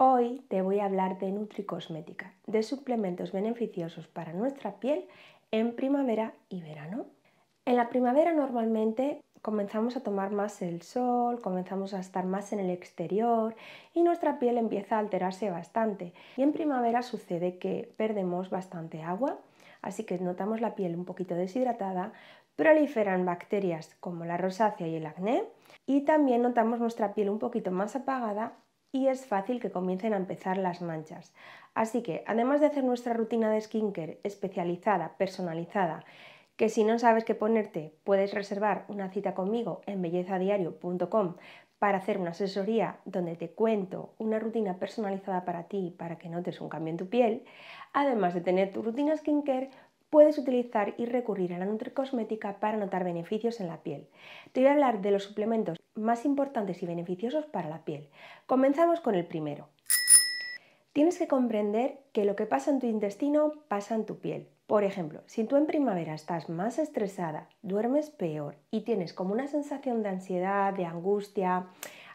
Hoy te voy a hablar de Nutricosmética, de suplementos beneficiosos para nuestra piel en primavera y verano. En la primavera normalmente comenzamos a tomar más el sol, comenzamos a estar más en el exterior y nuestra piel empieza a alterarse bastante. Y en primavera sucede que perdemos bastante agua, así que notamos la piel un poquito deshidratada, proliferan bacterias como la rosácea y el acné y también notamos nuestra piel un poquito más apagada y es fácil que comiencen a empezar las manchas. Así que, además de hacer nuestra rutina de skincare especializada, personalizada, que si no sabes qué ponerte, puedes reservar una cita conmigo en bellezadiario.com para hacer una asesoría donde te cuento una rutina personalizada para ti, para que notes un cambio en tu piel. Además de tener tu rutina skincare, puedes utilizar y recurrir a la Nutricosmética para notar beneficios en la piel. Te voy a hablar de los suplementos más importantes y beneficiosos para la piel. Comenzamos con el primero. Tienes que comprender que lo que pasa en tu intestino pasa en tu piel. Por ejemplo, si tú en primavera estás más estresada, duermes peor y tienes como una sensación de ansiedad, de angustia,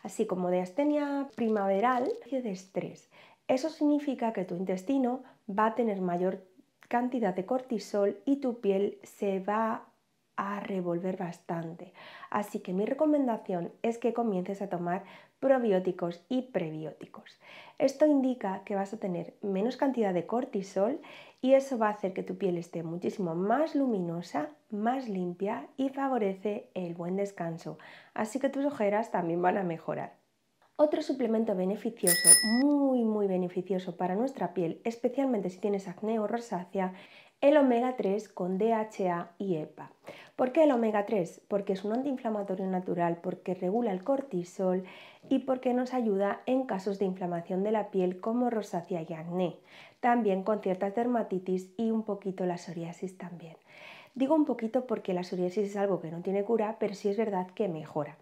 así como de astenia primaveral y de estrés, eso significa que tu intestino va a tener mayor cantidad de cortisol y tu piel se va a revolver bastante. Así que mi recomendación es que comiences a tomar probióticos y prebióticos. Esto indica que vas a tener menos cantidad de cortisol y eso va a hacer que tu piel esté muchísimo más luminosa, más limpia y favorece el buen descanso. Así que tus ojeras también van a mejorar. Otro suplemento beneficioso, muy beneficioso para nuestra piel, especialmente si tienes acné o rosácea, el omega 3 con DHA y EPA. ¿Por qué el omega 3? Porque es un antiinflamatorio natural, porque regula el cortisol y porque nos ayuda en casos de inflamación de la piel como rosácea y acné, también con ciertas dermatitis y un poquito la psoriasis también. Digo un poquito porque la psoriasis es algo que no tiene cura, pero sí es verdad que mejora.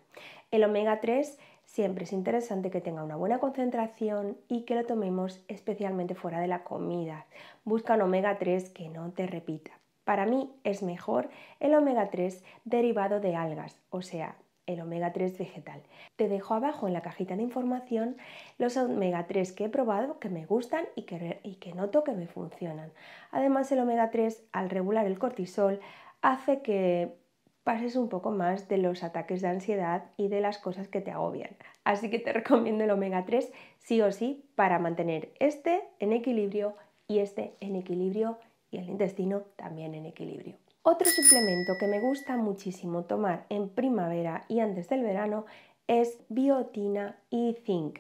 El omega 3 siempre es interesante que tenga una buena concentración y que lo tomemos especialmente fuera de la comida. Busca un omega 3 que no te repita. Para mí es mejor el omega 3 derivado de algas, o sea, el omega 3 vegetal. Te dejo abajo en la cajita de información los omega 3 que he probado, que me gustan y que noto que me funcionan. Además, el omega 3, al regular el cortisol, hace que pases un poco más de los ataques de ansiedad y de las cosas que te agobian. Así que te recomiendo el omega 3 sí o sí para mantener este en equilibrio y el intestino también en equilibrio. Otro suplemento que me gusta muchísimo tomar en primavera y antes del verano es biotina y zinc.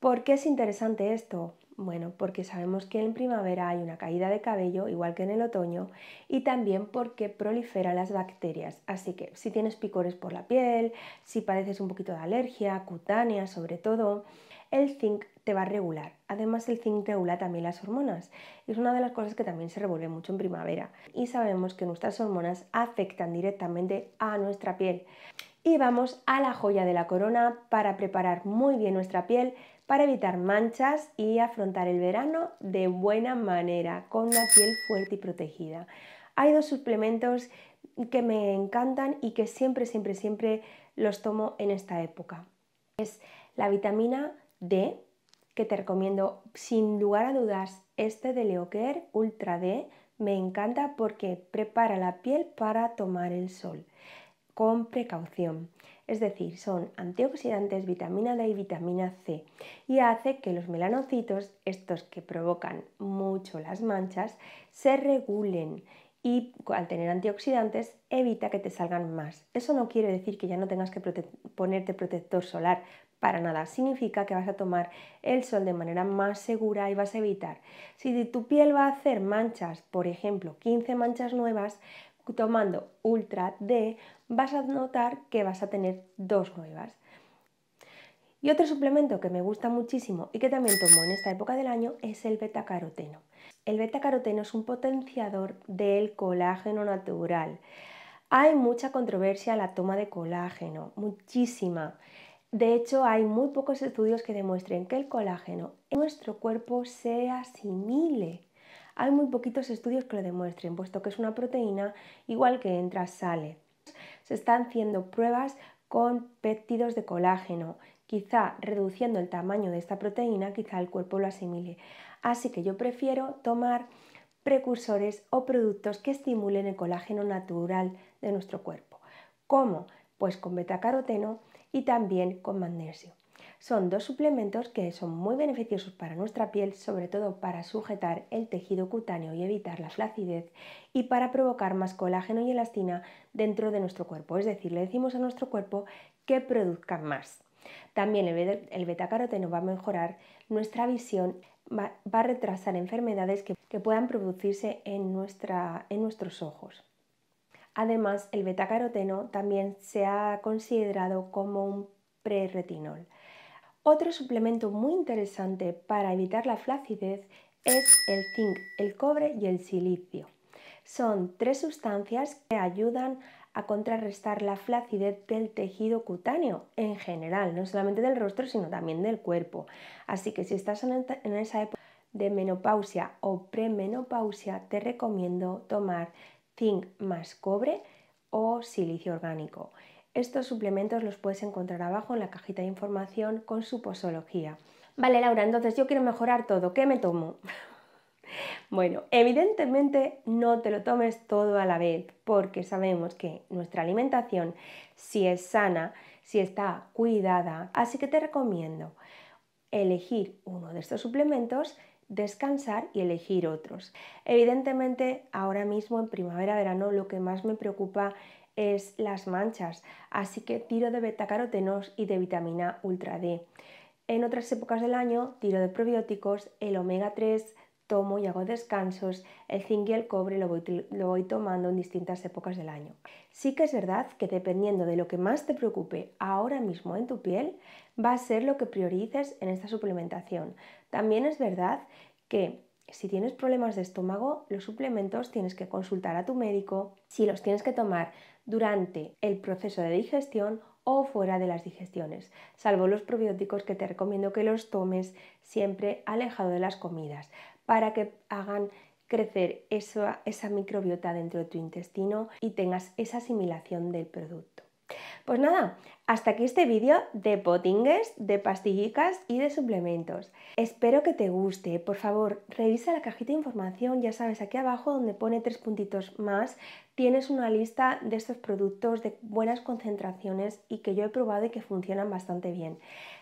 ¿Por qué es interesante esto? Bueno, porque sabemos que en primavera hay una caída de cabello, igual que en el otoño, y también porque proliferan las bacterias. Así que si tienes picores por la piel, si padeces un poquito de alergia, cutánea sobre todo, el zinc te va a regular. Además, el zinc regula también las hormonas. Es una de las cosas que también se revuelve mucho en primavera. Y sabemos que nuestras hormonas afectan directamente a nuestra piel. Y vamos a la joya de la corona para preparar muy bien nuestra piel, para evitar manchas y afrontar el verano de buena manera, con una piel fuerte y protegida. Hay dos suplementos que me encantan y que siempre los tomo en esta época. Es la vitamina D, que te recomiendo sin lugar a dudas, este de Heliocare Ultra D. Me encanta porque prepara la piel para tomar el sol con precaución, es decir, son antioxidantes, vitamina D y vitamina C, y hace que los melanocitos, estos que provocan mucho las manchas, se regulen y al tener antioxidantes evita que te salgan más. Eso no quiere decir que ya no tengas que ponerte protector solar, para nada, significa que vas a tomar el sol de manera más segura y vas a evitar. Si tu piel va a hacer manchas, por ejemplo, 15 manchas nuevas, tomando Ultra D vas a notar que vas a tener 2 nuevas. Y otro suplemento que me gusta muchísimo y que también tomo en esta época del año es el betacaroteno. El betacaroteno es un potenciador del colágeno natural. Hay mucha controversia en la toma de colágeno, muchísima. De hecho, hay muy pocos estudios que demuestren que el colágeno en nuestro cuerpo se asimile. Hay muy poquitos estudios que lo demuestren, puesto que es una proteína igual que entra, sale. Se están haciendo pruebas con péptidos de colágeno, quizá reduciendo el tamaño de esta proteína, quizá el cuerpo lo asimile. Así que yo prefiero tomar precursores o productos que estimulen el colágeno natural de nuestro cuerpo. ¿Cómo? Pues con betacaroteno y también con magnesio. Son dos suplementos que son muy beneficiosos para nuestra piel, sobre todo para sujetar el tejido cutáneo y evitar la flacidez y para provocar más colágeno y elastina dentro de nuestro cuerpo. Es decir, le decimos a nuestro cuerpo que produzca más. También el betacaroteno va a mejorar nuestra visión, va a retrasar enfermedades que puedan producirse en nuestros ojos. Además, el betacaroteno también se ha considerado como un prerretinol. Otro suplemento muy interesante para evitar la flacidez es el zinc, el cobre y el silicio. Son tres sustancias que ayudan a contrarrestar la flacidez del tejido cutáneo en general, no solamente del rostro, sino también del cuerpo. Así que si estás en esa época de menopausia o premenopausia, te recomiendo tomar zinc más cobre o silicio orgánico. Estos suplementos los puedes encontrar abajo en la cajita de información con su posología. Vale, Laura, entonces yo quiero mejorar todo, ¿qué me tomo? Bueno, evidentemente no te lo tomes todo a la vez, porque sabemos que nuestra alimentación, si es sana, si está cuidada, así que te recomiendo elegir uno de estos suplementos, descansar y elegir otros. Evidentemente, ahora mismo en primavera-verano lo que más me preocupa es las manchas, así que tiro de betacarotenos y de vitamina Ultra D. En otras épocas del año tiro de probióticos, el omega 3 tomo y hago descansos, el zinc y el cobre lo voy tomando en distintas épocas del año. Sí que es verdad que dependiendo de lo que más te preocupe ahora mismo en tu piel, va a ser lo que priorices en esta suplementación. También es verdad que si tienes problemas de estómago, los suplementos tienes que consultar a tu médico si los tienes que tomar durante el proceso de digestión o fuera de las digestiones, salvo los probióticos que te recomiendo que los tomes siempre alejado de las comidas para que hagan crecer esa microbiota dentro de tu intestino y tengas esa asimilación del producto. Pues nada, hasta aquí este vídeo de potingues, de pastillicas y de suplementos. Espero que te guste. Por favor, revisa la cajita de información, ya sabes, aquí abajo donde pone 3 puntitos más, tienes una lista de estos productos de buenas concentraciones y que yo he probado y que funcionan bastante bien.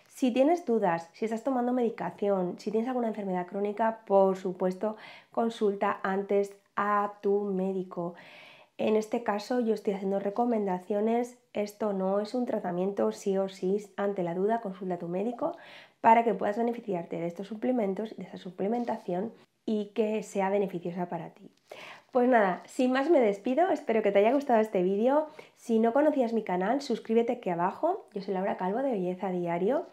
Si tienes dudas, si estás tomando medicación, si tienes alguna enfermedad crónica, por supuesto, consulta antes a tu médico. En este caso yo estoy haciendo recomendaciones, esto no es un tratamiento, sí o sí, ante la duda consulta a tu médico para que puedas beneficiarte de estos suplementos, de esta suplementación y que sea beneficiosa para ti. Pues nada, sin más me despido, espero que te haya gustado este vídeo. Si no conocías mi canal, suscríbete aquí abajo, yo soy Laura Calvo de Belleza Diario.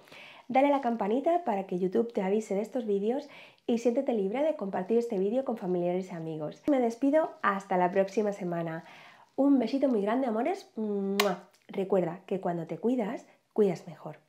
Dale a la campanita para que YouTube te avise de estos vídeos y siéntete libre de compartir este vídeo con familiares y amigos. Me despido hasta la próxima semana. Un besito muy grande, amores. ¡Mua! Recuerda que cuando te cuidas, cuidas mejor.